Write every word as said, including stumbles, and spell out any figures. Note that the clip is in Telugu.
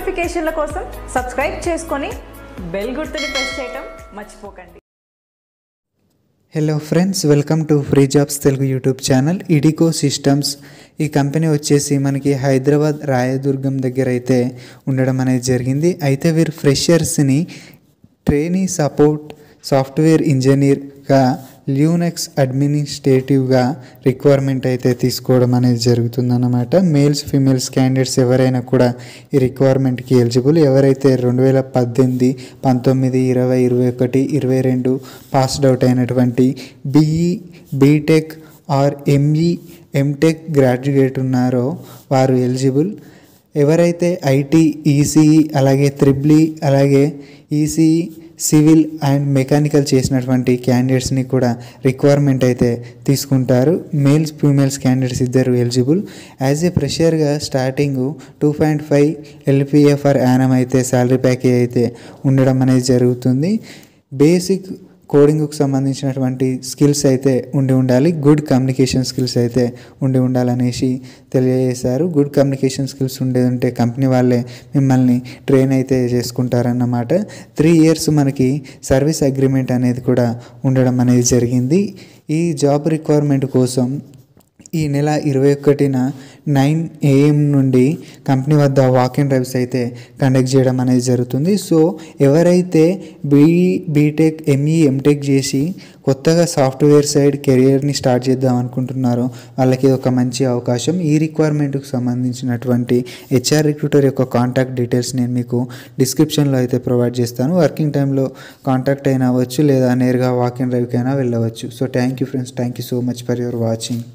నోటిఫికేషన్ల కోసం సబ్స్క్రైబ్ చేసుకొని బెల్ గుర్తుని ప్రెస్ చేయడం మర్చిపోకండి। Hello friends, welcome to free jobs Telugu YouTube channel. इडिको सिस्टम्स ई कंपनी वच्चेसी मनकी हैदराबाद रायदुर्गम दग्गर अयिते उंडडम अनेदी जरिगिंदी। अयिते वीर फ्रेशर्स नी ट्रेनी सपोर्ट साफ्टवेर इंजीनियर गा ल्यूनक्स एडमिनिस्ट्रेटिव गा रिक्वायरमेंट अयिते तीसुकोवडम अनेदी जरुगुतुंदन्नमाट। मेल्स फीमेल्स कैंडिडेट्स एवरैना कूडा ई रिक्वायरमेंट की एलिजिबल। एवरैते दो हज़ार अठारह उन्नीस बीस इक्कीस बाईस पास्ड आउट अयिनटुवंटि BE BTech or ME MTech graduate उन्नारो वारु एलिजिबल। एवरैते ऐटी ईसीई अलागे ट्रिपल ई अलागे ईसीई सिविल अंड मेकानिकल చేసినటువంటి कैंडिडेट्स ని కూడా रिक्वायरमेंट అయితే తీసుకుంటారు। मेल्स फीमेल्स कैंडिडेट्स ఇద్దరు ఎలిజిబుల్। యాజ్ ఏ ఫ్రెషర్ గా starting two point five L P A per annum అయితే సాలరీ ప్యాకేజ్ అయితే ఉండడం అనేది జరుగుతుంది। బేసిక్ కోడింగ్ కు సంబంధించినటువంటి స్కిల్స్ అయితే ఉండి ఉండాలి। గుడ్ కమ్యూనికేషన్ స్కిల్స్ అయితే ఉండి ఉండాలనేసి తెలియజేశారు। గుడ్ కమ్యూనికేషన్ స్కిల్స్ ఉండేదంటే కంపెనీ వాళ్ళే మిమ్మల్ని ట్రైన్ అయితే చేసుకుంటారన్నమాట। త్రీ ఇయర్స్ మనకి సర్వీస్ అగ్రిమెంట్ అనేది కూడా ఉండడం అనేది జరిగింది। ఈ జాబ్ రిక్వైర్మెంట్ కోసం ఈ నెల इक्कीसన नौ ए एम నుండి కంపెనీ వద్ద వాక్ ఇన్ డ్రైవ్స్ అయితే కండక్ట్ చేయడం అనేది జరుగుతుంది। సో ఎవరైతే బీఈ బీటెక్ ఎంఈ ఎంటెక్ చేసి కొత్తగా సాఫ్ట్వేర్ సైడ్ కెరీర్ని స్టార్ట్ చేద్దాం అనుకుంటున్నారో వాళ్ళకి ఇది ఒక మంచి అవకాశం। ఈ రిక్వైర్మెంట్‌కు సంబంధించినటువంటి హెచ్ఆర్ రిక్రూటర్ యొక్క కాంటాక్ట్ డీటెయిల్స్ నేను మీకు డిస్క్రిప్షన్‌లో అయితే ప్రొవైడ్ చేస్తాను। వర్కింగ్ టైంలో కాంటాక్ట్ అయినా అవ్వచ్చు, లేదా నేరుగా వాక్ ఇన్ డ్రైవ్కైనా వెళ్ళవచ్చు। So thank you friends, thank you so much for your watching.